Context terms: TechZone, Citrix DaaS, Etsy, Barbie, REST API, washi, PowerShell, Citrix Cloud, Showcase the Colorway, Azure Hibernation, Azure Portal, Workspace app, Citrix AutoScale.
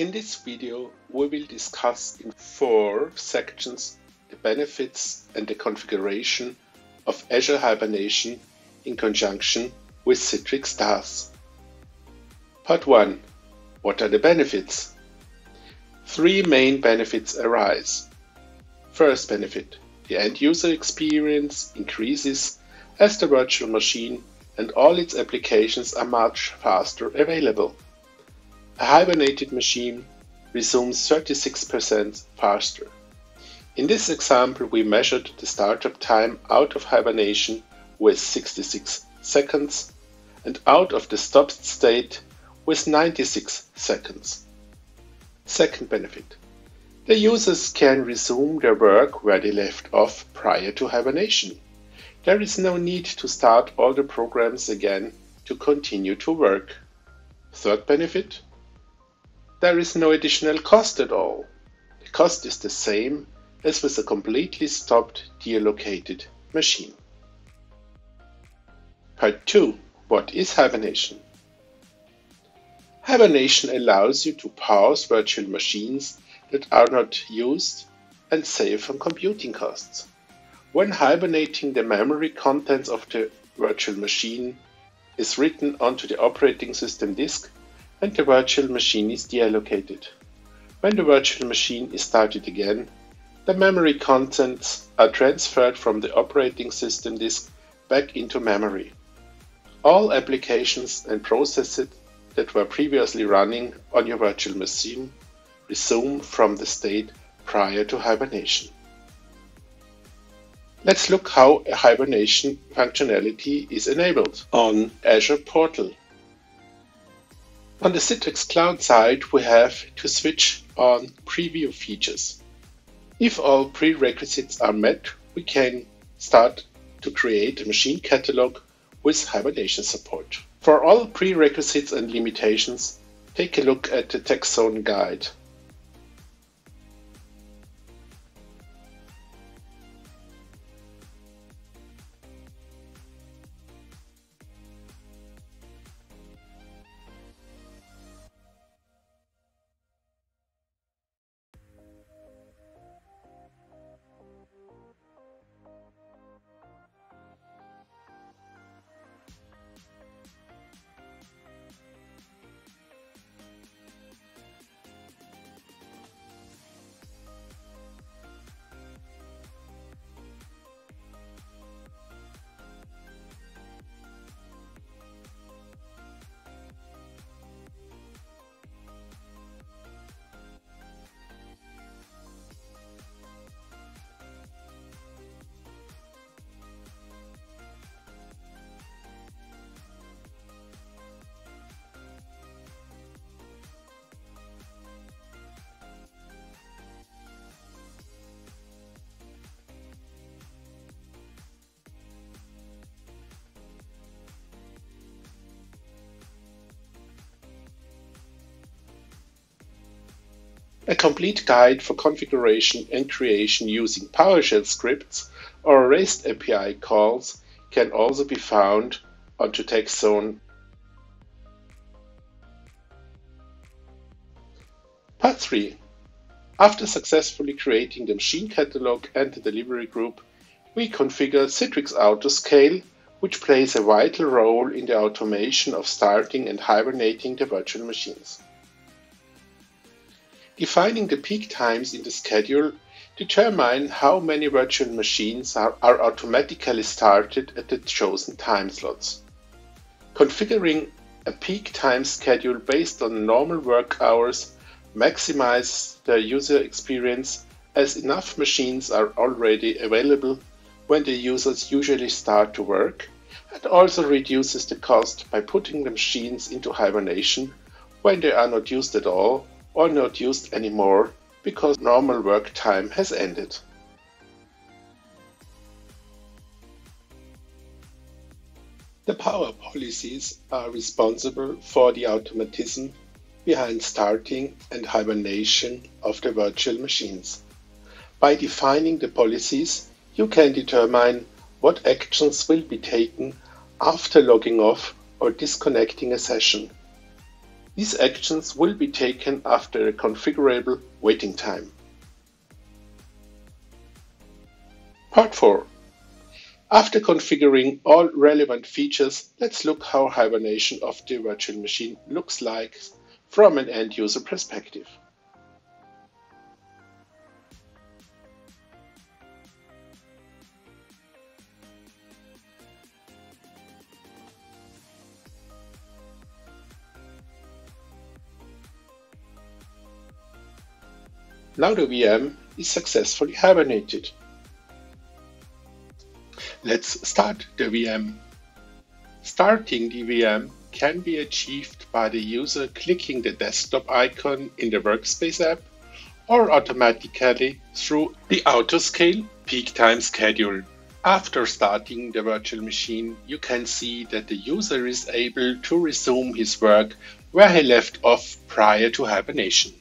In this video, we will discuss in 4 sections the benefits and the configuration of Azure Hibernation in conjunction with Citrix DaaS. Part 1. What are the benefits? 3 main benefits arise. First benefit, the end-user experience increases as the virtual machine and all its applications are much faster available. A hibernated machine resumes 36% faster. In this example, we measured the startup time out of hibernation with 66 seconds and out of the stopped state with 96 seconds. Second benefit. The users can resume their work where they left off prior to hibernation. There is no need to start all the programs again to continue to work. Third benefit. There is no additional cost at all. The cost is the same as with a completely stopped, deallocated machine. Part 2. What is hibernation? Hibernation allows you to pause virtual machines that are not used and save on computing costs. When hibernating, the memory contents of the virtual machine is written onto the operating system disk and the virtual machine is deallocated. When the virtual machine is started again, the memory contents are transferred from the operating system disk back into memory. All applications and processes that were previously running on your virtual machine resume from the state prior to hibernation. Let's look how a hibernation functionality is enabled on Azure Portal. On the Citrix Cloud side, we have to switch on preview features. If all prerequisites are met, we can start to create a machine catalog with hibernation support. For all prerequisites and limitations, take a look at the TechZone guide. A complete guide for configuration and creation using PowerShell scripts or REST API calls can also be found on the TechZone. Part 3. After successfully creating the machine catalog and the delivery group, we configure Citrix AutoScale, which plays a vital role in the automation of starting and hibernating the virtual machines. Defining the peak times in the schedule determine how many virtual machines are automatically started at the chosen time slots. Configuring a peak time schedule based on normal work hours maximizes the user experience as enough machines are already available when the users usually start to work, and also reduces the cost by putting the machines into hibernation when they are not used at all or not used anymore because normal work time has ended. The power policies are responsible for the automatism behind starting and hibernation of the virtual machines. By defining the policies, you can determine what actions will be taken after logging off or disconnecting a session. These actions will be taken after a configurable waiting time. Part 4. After configuring all relevant features, let's look how hibernation of the virtual machine looks like from an end-user perspective. Now the VM is successfully hibernated. Let's start the VM. Starting the VM can be achieved by the user clicking the desktop icon in the Workspace app or automatically through the AutoScale peak time schedule. After starting the virtual machine, you can see that the user is able to resume his work where he left off prior to hibernation.